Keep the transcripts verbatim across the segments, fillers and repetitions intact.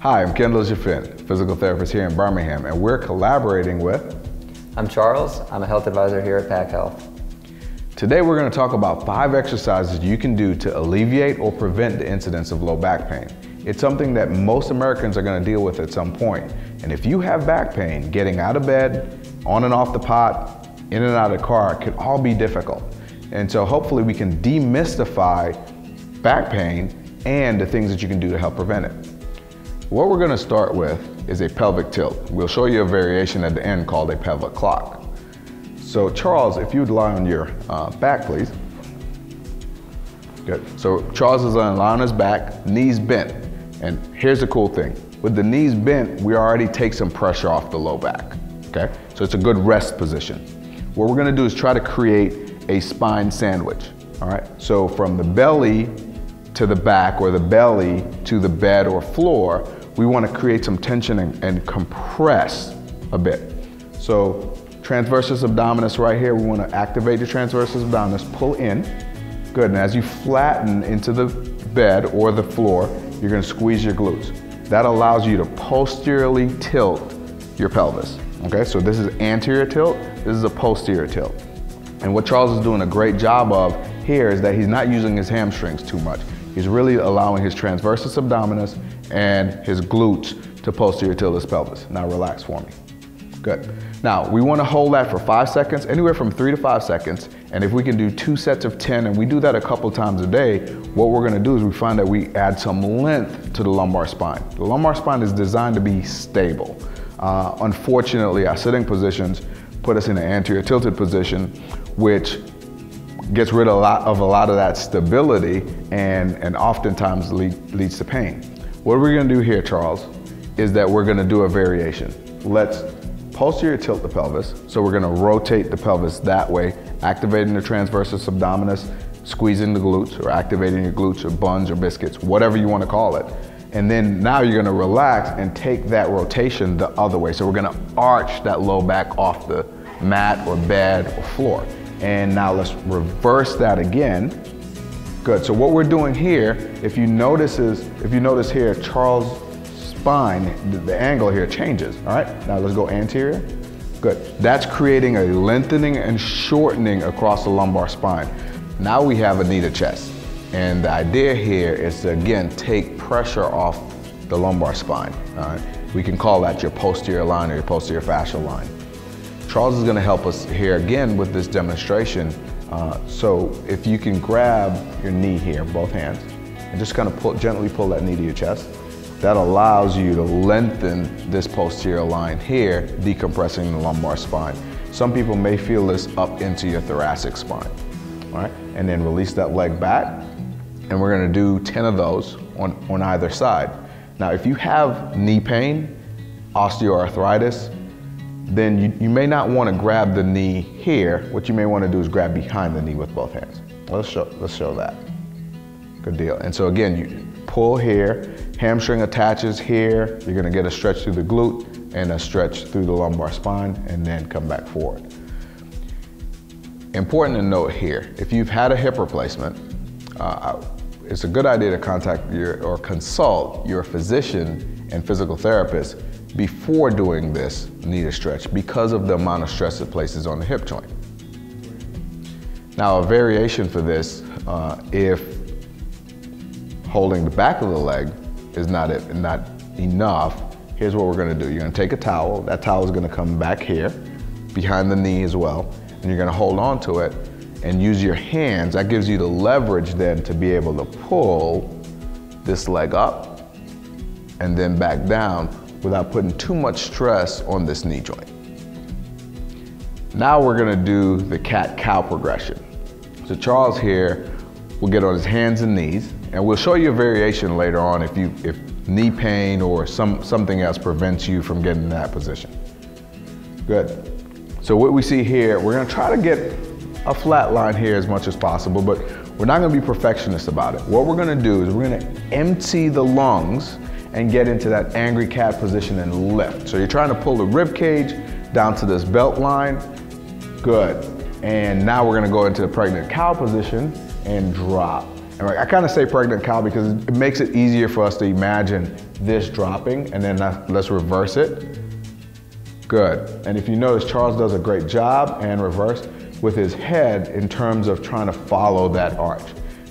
Hi, I'm Kendell Jno-Finn, physical therapist here in Birmingham, and we're collaborating with... I'm Charles, I'm a health advisor here at Pack Health. Today we're going to talk about five exercises you can do to alleviate or prevent the incidence of low back pain. It's something that most Americans are going to deal with at some point. And if you have back pain, getting out of bed, on and off the pot, in and out of the car can all be difficult. And so hopefully we can demystify back pain and the things that you can do to help prevent it. What we're going to start with is a pelvic tilt. We'll show you a variation at the end called a pelvic clock. So Charles, if you'd lie on your uh, back, please. Good. So Charles is lying on his back, knees bent. And here's the cool thing. With the knees bent, we already take some pressure off the low back, okay? So it's a good rest position. What we're gonna do is try to create a spine sandwich, all right? So from the belly to the back or the belly to the bed or floor, we wanna create some tension and, and compress a bit. So transversus abdominis right here, we want to activate the transversus abdominis, pull in. Good, and as you flatten into the bed or the floor, you're going to squeeze your glutes. That allows you to posteriorly tilt your pelvis, okay? So this is anterior tilt, this is a posterior tilt. And what Charles is doing a great job of here is that he's not using his hamstrings too much. He's really allowing his transversus abdominis and his glutes to posterior tilt his pelvis. Now relax for me. Good. Now, we want to hold that for five seconds, anywhere from three to five seconds. And if we can do two sets of ten, and we do that a couple times a day, what we're going to do is we find that we add some length to the lumbar spine. The lumbar spine is designed to be stable. Uh, unfortunately, our sitting positions put us in an anterior tilted position, which gets rid of a lot of, a lot of that stability and, and oftentimes lead, leads to pain. What we're going to do here, Charles, is that we're going to do a variation. Let's posterior tilt the pelvis, so we're going to rotate the pelvis that way, activating the transversus abdominis, squeezing the glutes, or activating your glutes, or buns, or biscuits, whatever you want to call it. And then now you're going to relax and take that rotation the other way. So we're going to arch that low back off the mat or bed or floor. And now let's reverse that again. Good. So what we're doing here, if you notice, is, if you notice here, Charles' spine, the angle here changes, all right? Now let's go anterior. Good. That's creating a lengthening and shortening across the lumbar spine. Now we have a knee to chest. And the idea here is to, again, take pressure off the lumbar spine, all right? We can call that your posterior line or your posterior fascial line. Charles is going to help us here again with this demonstration. Uh, so if you can grab your knee here, both hands, and just kind of pull, gently pull that knee to your chest. That allows you to lengthen this posterior line here, decompressing the lumbar spine. Some people may feel this up into your thoracic spine, all right? And then release that leg back, and we're gonna do ten of those on, on either side. Now, if you have knee pain, osteoarthritis, then you, you may not wanna grab the knee here. What you may wanna do is grab behind the knee with both hands. Let's show, let's show that. Good deal. And so again, you pull here, hamstring attaches here, you're gonna get a stretch through the glute and a stretch through the lumbar spine, and then come back forward. Important to note here, if you've had a hip replacement, uh, it's a good idea to contact your, or consult your physician and physical therapist before doing this knee to stretch because of the amount of stress it places on the hip joint. Now, a variation for this, uh, if holding the back of the leg is not, it, not enough, here's what we're gonna do. You're gonna take a towel, that towel is gonna come back here, behind the knee as well, and you're gonna hold on to it and use your hands. That gives you the leverage then to be able to pull this leg up and then back down without putting too much stress on this knee joint. Now we're gonna do the cat-cow progression. So Charles here will get on his hands and knees, and we'll show you a variation later on if, you, if knee pain or some, something else prevents you from getting in that position. Good. So what we see here, we're gonna try to get a flat line here as much as possible, but we're not gonna be perfectionists about it. What we're gonna do is we're gonna empty the lungs and get into that angry cat position and lift. So you're trying to pull the rib cage down to this belt line. Good. And now we're gonna go into the pregnant cow position and drop. And like, I kind of say pregnant cow because it makes it easier for us to imagine this dropping, and then let's reverse it. Good. And if you notice, Charles does a great job and reverse with his head in terms of trying to follow that arch.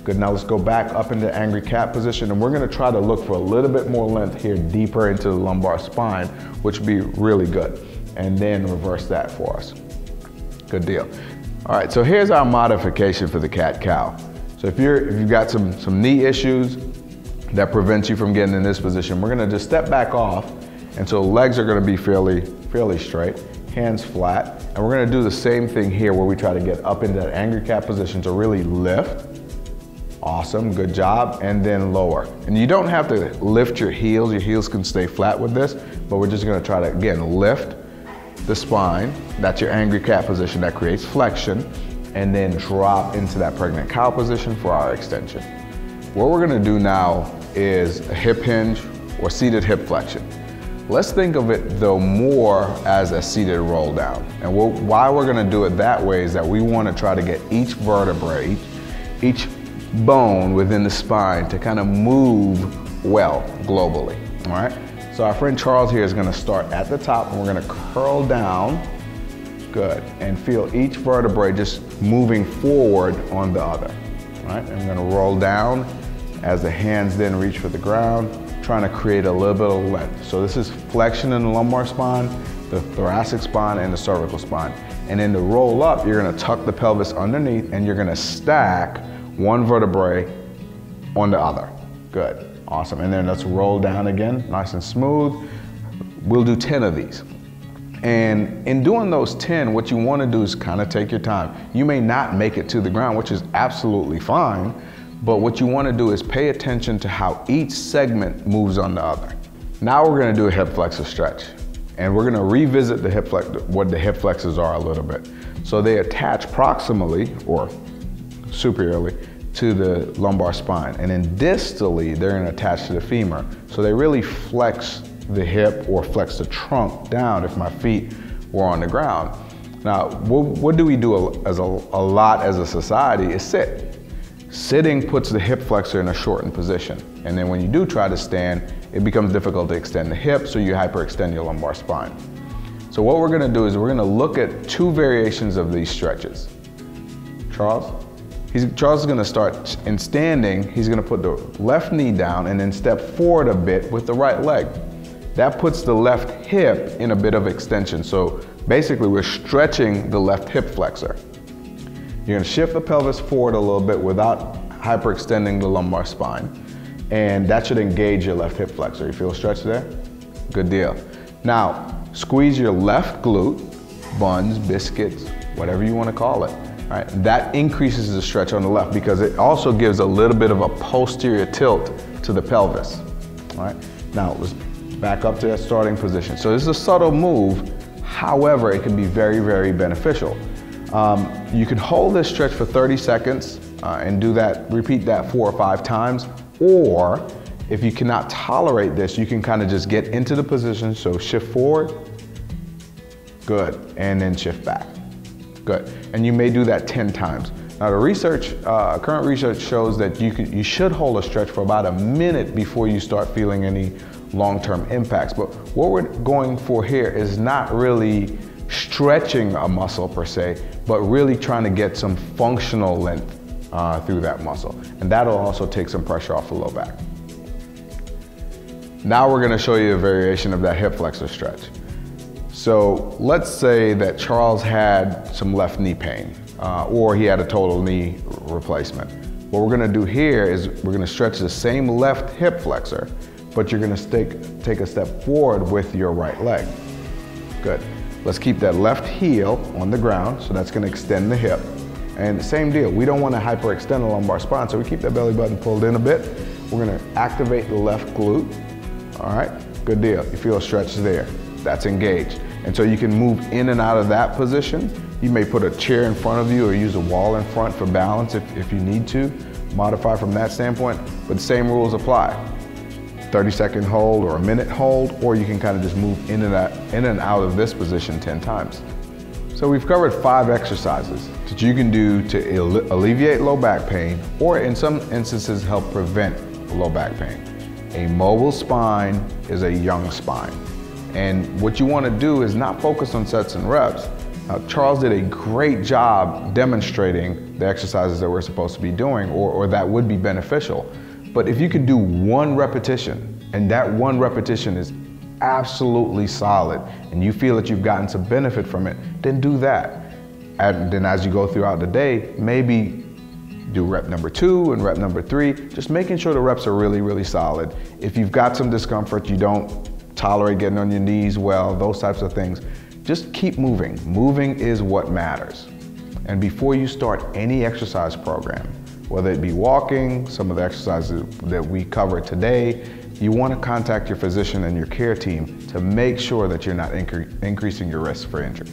Good, now let's go back up into angry cat position, and we're gonna try to look for a little bit more length here deeper into the lumbar spine, which would be really good. And then reverse that for us. Good deal. All right, so here's our modification for the cat cow. So if, you're, if you've got some, some knee issues that prevents you from getting in this position, we're gonna just step back off, and so legs are gonna be fairly, fairly straight, hands flat, and we're gonna do the same thing here where we try to get up into that angry cat position to really lift. Awesome, good job, and then lower. And you don't have to lift your heels, your heels can stay flat with this, but we're just gonna try to, again, lift the spine, that's your angry cat position that creates flexion, and then drop into that pregnant cow position for our extension. What we're gonna do now is a hip hinge or seated hip flexion. Let's think of it though more as a seated roll down. And we'll, why we're gonna do it that way is that we wanna try to get each vertebrae, each bone within the spine to kind of move well globally, all right? So our friend Charles here is gonna start at the top, and we're gonna curl down, good, and feel each vertebrae just moving forward on the other, all right? And we're gonna roll down as the hands then reach for the ground, trying to create a little bit of length. So this is flexion in the lumbar spine, the thoracic spine, and the cervical spine. And then to roll up, you're gonna tuck the pelvis underneath, and you're gonna stack one vertebrae on the other. Good. Awesome, and then let's roll down again, nice and smooth. We'll do ten of these. And in doing those ten, what you wanna do is kinda take your time. You may not make it to the ground, which is absolutely fine, but what you wanna do is pay attention to how each segment moves on the other. Now we're gonna do a hip flexor stretch, and we're gonna revisit the hip flex what the hip flexors are a little bit. So they attach proximally, or superiorly, to the lumbar spine, and then distally they're going to attach to the femur, so they really flex the hip or flex the trunk down if my feet were on the ground. Now what, what do we do as a, a lot as a society is sit. Sitting puts the hip flexor in a shortened position, and then when you do try to stand, it becomes difficult to extend the hip, so you hyperextend your lumbar spine. So what we're going to do is we're going to look at two variations of these stretches. Charles? He's, Charles is gonna start in standing, he's gonna put the left knee down and then step forward a bit with the right leg. That puts the left hip in a bit of extension, so basically we're stretching the left hip flexor. You're gonna shift the pelvis forward a little bit without hyperextending the lumbar spine, and that should engage your left hip flexor. You feel a stretch there? Good deal. Now, squeeze your left glute, buns, biscuits, whatever you wanna call it. All right, that increases the stretch on the left because it also gives a little bit of a posterior tilt to the pelvis. All right, now let's back up to that starting position. So this is a subtle move, however, it can be very, very beneficial. Um, you can hold this stretch for thirty seconds uh, and do that, repeat that four or five times, or if you cannot tolerate this, you can kind of just get into the position, so shift forward, good, and then shift back. Good. And you may do that ten times. Now the research, uh, current research shows that you, could, you should hold a stretch for about a minute before you start feeling any long-term impacts. But what we're going for here is not really stretching a muscle per se, but really trying to get some functional length uh, through that muscle. And that'll also take some pressure off the low back. Now we're gonna show you a variation of that hip flexor stretch. So let's say that Charles had some left knee pain uh, or he had a total knee replacement. What we're gonna do here is we're gonna stretch the same left hip flexor, but you're gonna take, take a step forward with your right leg. Good. Let's keep that left heel on the ground, so that's gonna extend the hip. And same deal, we don't wanna hyperextend the lumbar spine, so we keep that belly button pulled in a bit. We're gonna activate the left glute. All right, good deal. You feel a stretch there. That's engaged. And so you can move in and out of that position. You may put a chair in front of you or use a wall in front for balance if, if you need to. Modify from that standpoint, but the same rules apply. thirty second hold or a minute hold, or you can kind of just move in and out, in and out of this position ten times. So we've covered five exercises that you can do to alleviate low back pain, or in some instances help prevent low back pain. A mobile spine is a young spine. And what you want to do is not focus on sets and reps. Uh, Charles did a great job demonstrating the exercises that we're supposed to be doing, or, or that would be beneficial. But if you can do one repetition, and that one repetition is absolutely solid, and you feel that you've gotten some benefit from it, then do that. And then as you go throughout the day, maybe do rep number two and rep number three, just making sure the reps are really, really solid. If you've got some discomfort, you don't tolerate getting on your knees well, those types of things, just keep moving. Moving is what matters. And before you start any exercise program, whether it be walking, some of the exercises that we covered today, you want to contact your physician and your care team to make sure that you're not incre- increasing your risk for injury.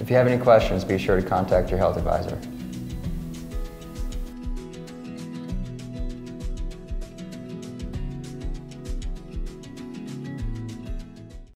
If you have any questions, be sure to contact your health advisor.